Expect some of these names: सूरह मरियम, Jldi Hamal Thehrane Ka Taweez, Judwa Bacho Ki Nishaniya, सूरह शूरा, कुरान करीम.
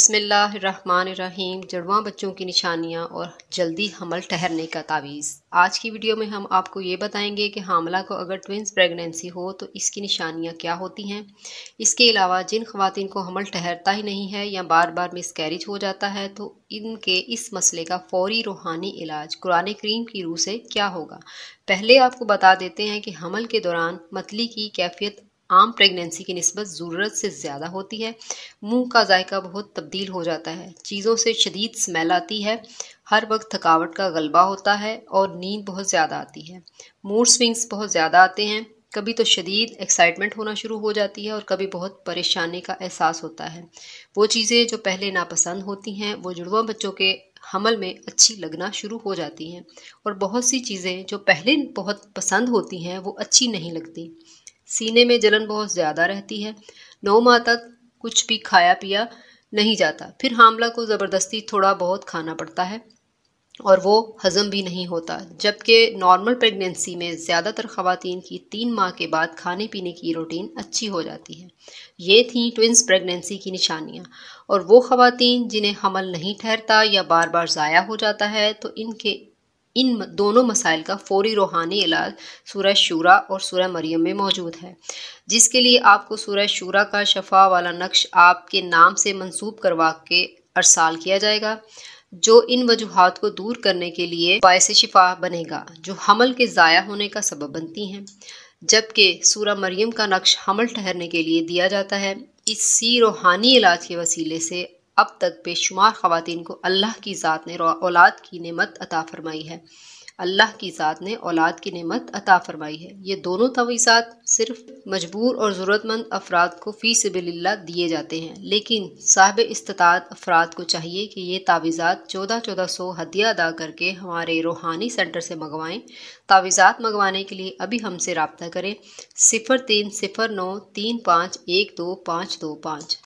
बिस्मिल्लाहिर्रहमानिर्रहीम। जुड़वां बच्चों की निशानियाँ और जल्दी हमल ठहरने का तावीज़। आज की वीडियो में हम आपको ये बताएंगे कि हामला को अगर ट्विंस प्रेगनेंसी हो तो इसकी निशानियाँ क्या होती हैं। इसके अलावा जिन ख़वातीन को हमल ठहरता ही नहीं है या बार बार मिसकैरेज हो जाता है तो इनके इस मसले का फौरी रूहानी इलाज कुरान करीम की रूह से क्या होगा। पहले आपको बता देते हैं कि हमल के दौरान मतली की कैफियत आम प्रेगनेंसी की निस्बत ज़रूरत से ज़्यादा होती है। मुंह का जायका बहुत तब्दील हो जाता है, चीज़ों से शदीद स्मेल आती है, हर वक्त थकावट का गलबा होता है और नींद बहुत ज़्यादा आती है। मूड स्विंग्स बहुत ज़्यादा आते हैं, कभी तो शदीद एक्साइटमेंट होना शुरू हो जाती है और कभी बहुत परेशानी का एहसास होता है। वो चीज़ें जो पहले नापसंद होती हैं वो जुड़वा बच्चों के हमल में अच्छी लगना शुरू हो जाती हैं और बहुत सी चीज़ें जो पहले बहुत पसंद होती हैं वो अच्छी नहीं लगती। सीने में जलन बहुत ज़्यादा रहती है। 9 माह तक कुछ भी खाया पिया नहीं जाता, फिर हामला को ज़बरदस्ती थोड़ा बहुत खाना पड़ता है और वो हज़म भी नहीं होता, जबकि नॉर्मल प्रेगनेंसी में ज़्यादातर ख़वातीन की 3 माह के बाद खाने पीने की रूटीन अच्छी हो जाती है। ये थी ट्विंस प्रेगनेंसी की निशानियाँ। और वो ख़वातीन जिन्हें हमल नहीं ठहरता या बार बार ज़ाया हो जाता है तो इनके इन दोनों मसाइल का फौरी रूहानी इलाज सूरह शूरा और सूरह मरियम में मौजूद है, जिसके लिए आपको सूरह शूरा का शफा वाला नक्श आपके नाम से मंसूब करवा के अरसाल किया जाएगा, जो इन वजूहात को दूर करने के लिए बायस शिफा बनेगा जो हमल के ज़ाया होने का सबब बनती हैं। जबकि सूरह मरियम का नक्श हमल ठहरने के लिए दिया जाता है। इसी रूहानी इलाज के वसीले से अब तक बेशुमार ख़वातीन को अल्लाह की ज़ात ने औलाद की नेमत अता फरमाई है। अल्लाह की ज़ात ने औलाद की नेमत अता फरमाई है। ये दोनों तवीज़ात सिर्फ मजबूर और ज़रूरतमंद अफराद को फ़ी सबिलिल्लाह दिए जाते हैं, लेकिन साहिब इस्तिताअत अफराद को चाहिए कि ये तावीज़ात 1400 हदिया अदा करके हमारे रूहानी सेंटर से मंगवाएँ। तावीज़ात मंगवाने के लिए अभी हमसे रब्ता करें 03093512 525।